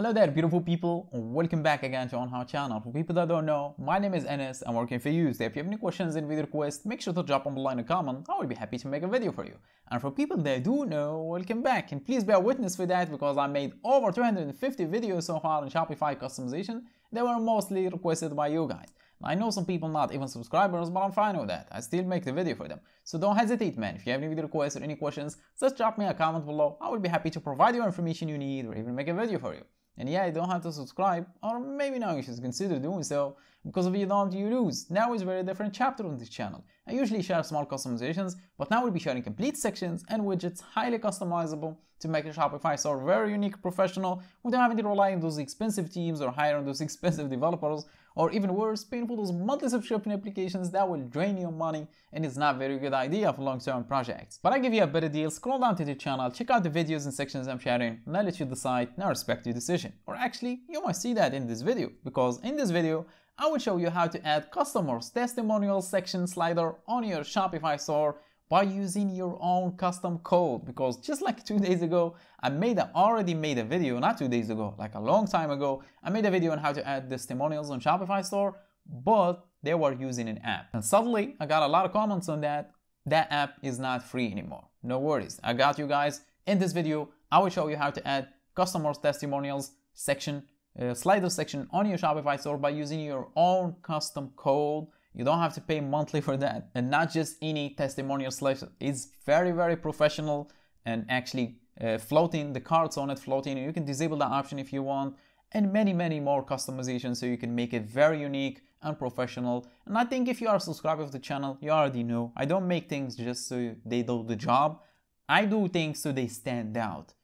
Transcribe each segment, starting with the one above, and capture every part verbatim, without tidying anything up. Hello there, beautiful people. Welcome back again to OnHow channel. For people that don't know, my name is Enes. I'm working for you. So if you have any questions and video requests, make sure to drop them below in a comment. I will be happy to make a video for you. And for people that do know, welcome back. And please bear witness for that because I made over two hundred fifty videos so far on Shopify customization. They were mostly requested by you guys. I know some people not even subscribers, but I'm fine with that. I still make the video for them. So don't hesitate, man. If you have any video requests or any questions, just drop me a comment below. I will be happy to provide you information you need or even make a video for you. And yeah, you don't have to subscribe, or maybe now you should consider doing so, because if you don't, you lose. Now is a very different chapter on this channel. I usually share small customizations, but now we'll be sharing complete sections and widgets highly customizable to make your Shopify store very unique, professional, without having to rely on those expensive teams or hiring those expensive developers, or even worse, paying for those monthly subscription applications that will drain your money, and it's not a very good idea for long-term projects. But I give you a better deal. Scroll down to the channel, check out the videos and sections I'm sharing, and I'll let you decide, and I respect your decision. Or actually, you might see that in this video, because in this video, I will show you how to add customers testimonial section slider on your Shopify store by using your own custom code. Because just like two days ago, I made a, already made a video, not two days ago, like a long time ago, I made a video on how to add testimonials on Shopify store, but they were using an app. And suddenly, I got a lot of comments on that. That app is not free anymore. No worries, I got you guys. In this video, I will show you how to add customers testimonials section, uh, slider section on your Shopify store by using your own custom code. You don't have to pay monthly for that, and not just any testimonial slider. It's very, very professional, and actually uh, floating, the cards on it floating, and you can disable that option if you want, and many, many more customizations so you can make it very unique and professional. And I think if you are a subscriber of the channel, you already know, I don't make things just so they do the job. I do things so they stand out.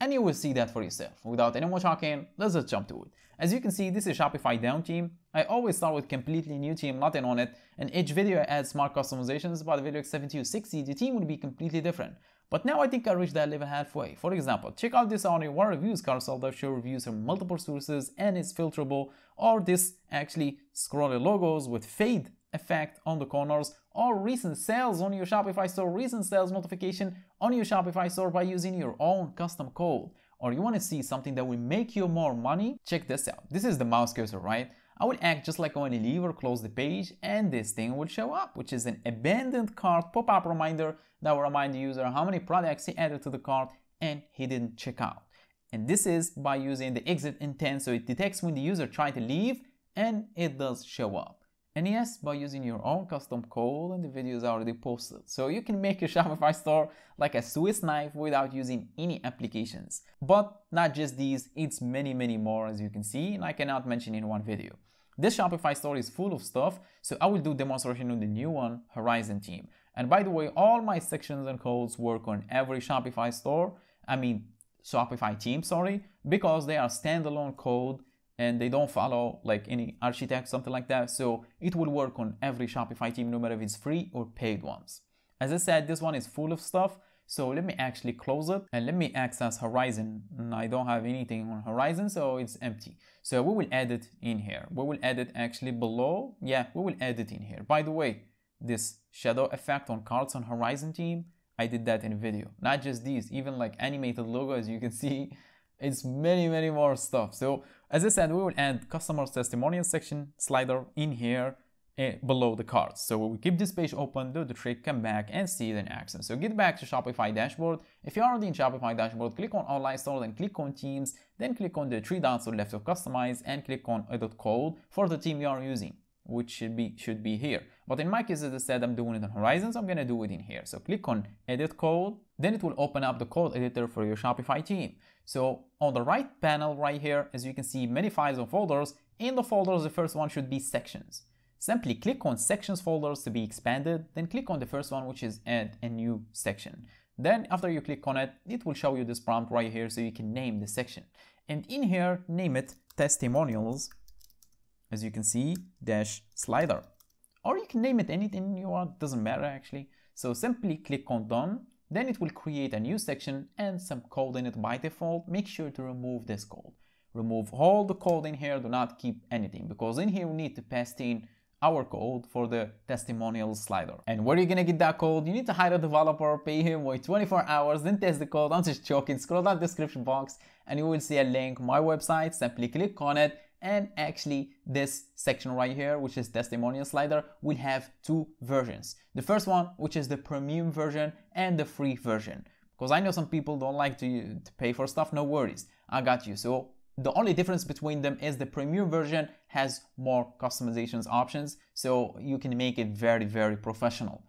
And you will see that for yourself. Without any more talking, let's just jump to it. As you can see, this is Shopify Dawn team. I always start with completely new team, nothing on it. And each video I add smart customizations. By the video seventy to sixty, the team will be completely different. But now I think I reached that level halfway. For example, check out this on your reviews carousel that shows reviews from multiple sources and it's filterable. Or this actually scrolling logos with fade effect on the corners, or recent sales on your Shopify store, recent sales notification on your Shopify store by using your own custom code. Or you want to see something that will make you more money? Check this out. This is the mouse cursor, right? I will act just like I want to leave or close the page, and this thing will show up, which is an abandoned cart pop-up reminder that will remind the user how many products he added to the cart and he didn't check out. And this is by using the exit intent, so it detects when the user tried to leave and it does show up. And yes, by using your own custom code, and the video is already posted. So you can make your Shopify store like a Swiss knife without using any applications. But not just these, it's many, many more as you can see, and I cannot mention in one video. This Shopify store is full of stuff, so I will do demonstration on the new one, Horizon Team. And by the way, all my sections and codes work on every Shopify store, I mean Shopify Team, sorry, because they are standalone code, and they don't follow like any architect, something like that. So it will work on every Shopify team, no matter if it's free or paid ones. As I said, this one is full of stuff. So let me actually close it and let me access Horizon. And I don't have anything on Horizon, so it's empty. So we will add it in here. We will add it actually below. Yeah, we will add it in here. By the way, this shadow effect on cards on Horizon team, I did that in a video. Not just these, even like animated logo, as you can see, it's many, many more stuff. So as I said, we will add customers testimonial section slider in here eh, below the cards. So we will keep this page open, do the trick, come back and see it in action. So get back to Shopify dashboard. If you're already in Shopify dashboard, click on online store, then click on teams, then click on the three dots to the left of customize and click on edit code for the team you are using, which should be should be here. But in my case, as I said, I'm doing it on Horizon, so I'm gonna do it in here. So click on edit code, then it will open up the code editor for your Shopify team. So on the right panel right here, as you can see, many files and folders. In the folders, the first one should be sections. Simply click on sections folders to be expanded, then click on the first one, which is add a new section. Then after you click on it, it will show you this prompt right here so you can name the section. And in here, name it testimonials, as you can see, dash slider. Or you can name it anything you want, doesn't matter actually. So simply click on done, then it will create a new section and some code in it by default. Make sure to remove this code. Remove all the code in here, do not keep anything, because in here we need to paste in our code for the testimonial slider. And where are you gonna get that code? You need to hire a developer, pay him, wait twenty-four hours, then test the code. I'm just joking. Scroll down the description box and you will see a link, my website, simply click on it. And actually this section right here, which is testimonial slider, will have two versions. The first one, which is the premium version, and the free version. Because I know some people don't like to, to pay for stuff, no worries, I got you. So the only difference between them is the premium version has more customizations options, so you can make it very, very professional.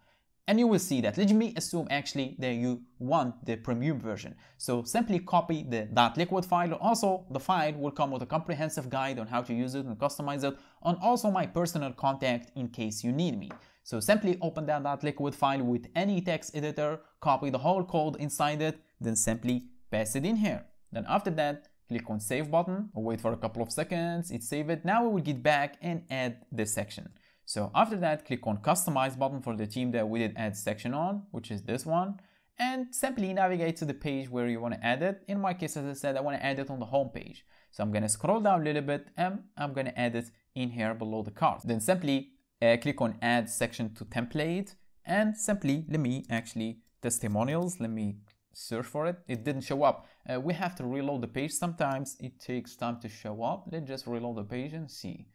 And you will see that. Let me assume actually that you want the premium version. So simply copy the .liquid file. Also, the file will come with a comprehensive guide on how to use it and customize it, and also my personal contact in case you need me. So simply open that .liquid file with any text editor, copy the whole code inside it, then simply paste it in here. Then after that, click on save button, wait for a couple of seconds, it saved it. Now we will get back and add this section. So after that, click on customize button for the team that we did add section on, which is this one. And simply navigate to the page where you want to add it. In my case, as I said, I want to add it on the home page. So I'm going to scroll down a little bit and I'm going to add it in here below the card. Then simply uh, click on add section to template, and simply let me actually testimonials. Let me search for it. It didn't show up. Uh, we have to reload the page. Sometimes it takes time to show up. Let's just reload the page and see.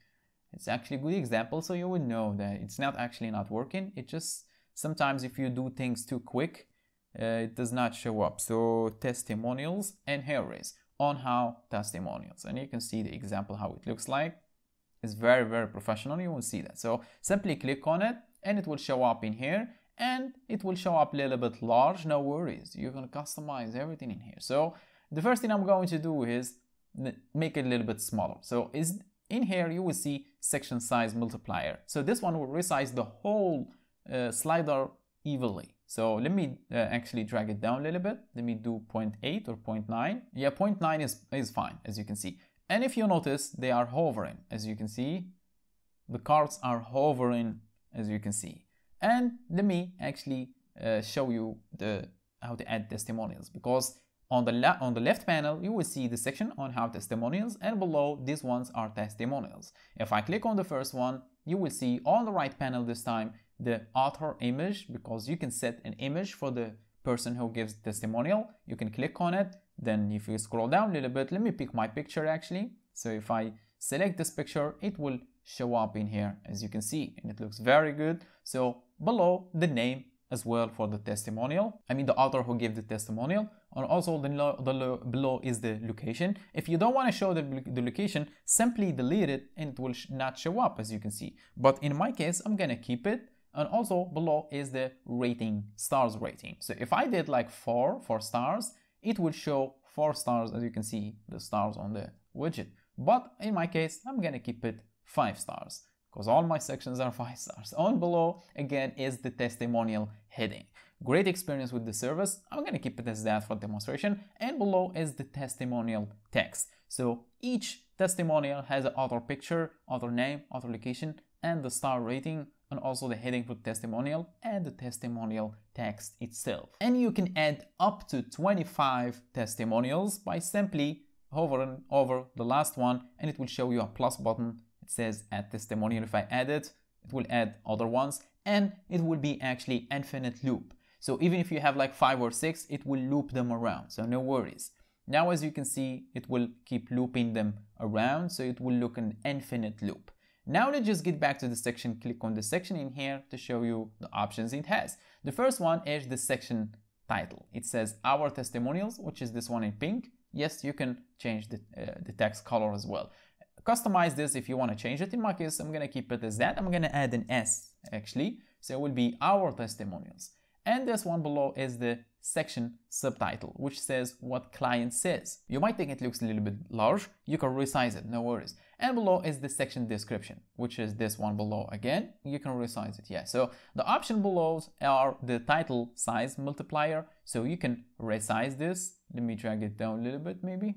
It's actually a good example, so you will know that it's not actually not working. It just sometimes if you do things too quick, uh, it does not show up. So testimonials, and here it is, OnHow testimonials, and you can see the example how it looks like. It's very, very professional. You will see that. So simply click on it, and it will show up in here. And it will show up a little bit large, no worries. You're gonna customize everything in here. So the first thing I'm going to do is make it a little bit smaller. So is in here you will see section size multiplier. So this one will resize the whole uh, slider evenly. So let me uh, actually drag it down a little bit. Let me do zero point eight or zero point nine. Yeah, zero point nine is, is fine, as you can see. And if you notice, they are hovering. As you can see, the cards are hovering, as you can see. And let me actually uh, show you the how to add testimonials, because on the la on the left panel you will see the section on how testimonials, and below these ones are testimonials. If I click on the first one, you will see on the right panel this time the author image, because you can set an image for the person who gives testimonial. You can click on it. Then if you scroll down a little bit, let me pick my picture actually. So if I select this picture, it will show up in here, as you can see, and it looks very good. So below the name as well for the testimonial, I mean the author who gave the testimonial, and also the, the below is the location. If you don't want to show the, the location, simply delete it and it will sh not show up, as you can see. But in my case, I'm gonna keep it. And also below is the rating, stars rating. So if I did like four four stars, it will show four stars, as you can see the stars on the widget. But in my case, I'm gonna keep it five stars, because all my sections are five stars. On below again is the testimonial heading. Great experience with the service. I'm gonna keep it as that for demonstration. And below is the testimonial text. So each testimonial has an author picture, author name, author location, and the star rating, and also the heading for the testimonial and the testimonial text itself. And you can add up to twenty-five testimonials by simply hovering over the last one, and it will show you a plus button. It says add testimonial. If I add it, it will add other ones, and it will be actually infinite loop. So even if you have like five or six, it will loop them around. So no worries. Now, as you can see, it will keep looping them around. So it will look an infinite loop. Now let's just get back to the section. Click on the section in here to show you the options it has. The first one is the section title. It says our testimonials, which is this one in pink. Yes, you can change the, uh, the text color as well. Customize this if you want to change it. In my case, I'm going to keep it as that. I'm going to add an S actually. So it will be our testimonials. And this one below is the section subtitle, which says what client says. You might think it looks a little bit large. You can resize it, no worries. And below is the section description, which is this one below again. You can resize it, yeah. So the option below are the title size multiplier. So you can resize this. Let me drag it down a little bit maybe.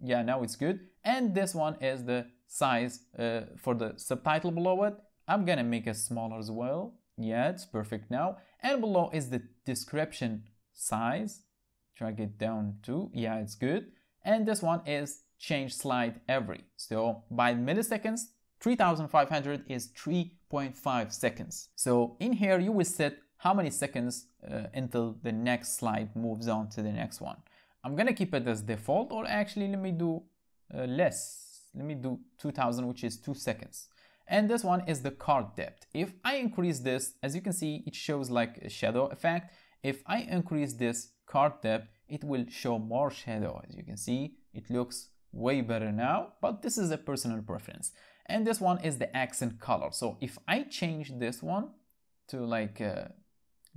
Yeah, now it's good. And this one is the size uh, for the subtitle below it. I'm gonna make it smaller as well. Yeah, it's perfect now. And below is the description size. Drag it down too. Yeah, it's good. And this one is change slide every. So by milliseconds, three thousand five hundred is three point five seconds. So in here you will set how many seconds uh, until the next slide moves on to the next one. I'm gonna keep it as default, or actually let me do uh, less. Let me do two thousand, which is two seconds. And this one is the card depth. If I increase this, as you can see, it shows like a shadow effect. If I increase this card depth, it will show more shadow. As you can see, it looks way better now, but this is a personal preference. And this one is the accent color. So if I change this one to like uh,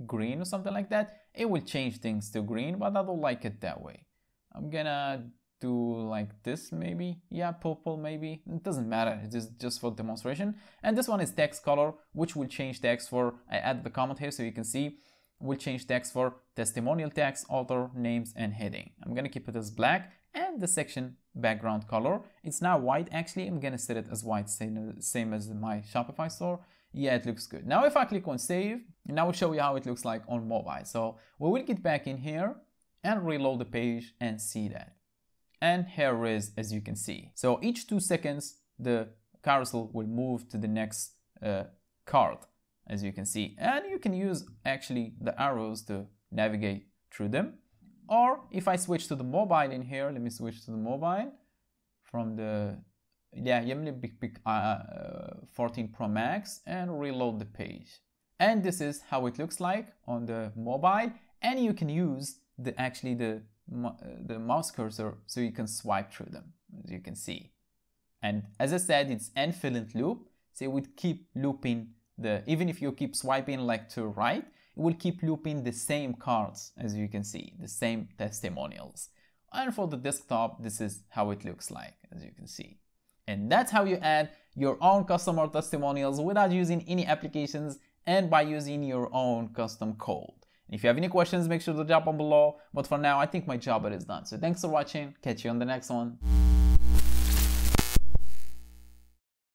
green or something like that, it will change things to green, but I don't like it that way. I'm gonna do like this maybe, yeah, purple maybe, it doesn't matter, it is just for demonstration. And this one is text color, which will change text for, I add the comment here so you can see, will change text for testimonial text, author, names, and heading. I'm gonna keep it as black, and the section background color, it's now white actually, I'm gonna set it as white, same, same as my Shopify store. Yeah, it looks good. Now if I click on save, now we'll show you how it looks like on mobile. So we will get back in here and reload the page and see that. And here is, as you can see. So each two seconds, the carousel will move to the next uh, card, as you can see. And you can use actually the arrows to navigate through them. Or if I switch to the mobile in here, let me switch to the mobile from the yeah Yemlib Big Big fourteen Pro Max and reload the page. And this is how it looks like on the mobile, and you can use the actually the the mouse cursor so you can swipe through them, as you can see. And as I said, it's infinite loop, so it would keep looping the, even if you keep swiping like to right, it will keep looping the same cards, as you can see, the same testimonials. And for the desktop, this is how it looks like, as you can see. And that's how you add your own customer testimonials without using any applications and by using your own custom code. And if you have any questions, make sure to drop them below. But for now, I think my job is done. So thanks for watching. Catch you on the next one.